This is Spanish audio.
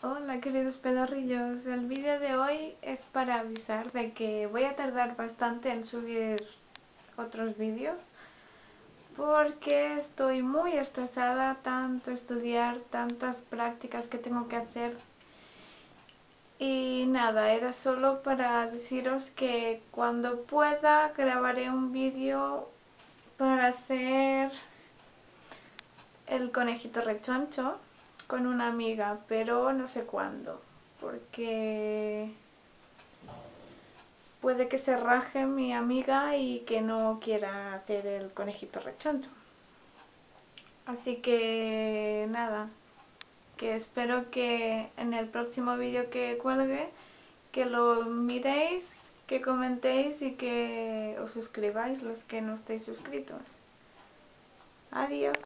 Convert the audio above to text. Hola queridos pedorrillos, el vídeo de hoy es para avisar de que voy a tardar bastante en subir otros vídeos porque estoy muy estresada, tanto estudiar, tantas prácticas que tengo que hacer y nada, era solo para deciros que cuando pueda grabaré un vídeo para hacer el conejito rechoncho con una amiga, pero no sé cuándo, porque puede que se raje mi amiga y que no quiera hacer el conejito rechoncho. Así que nada, que espero que en el próximo vídeo que cuelgue, que lo miréis, que comentéis y que os suscribáis los que no estéis suscritos. Adiós.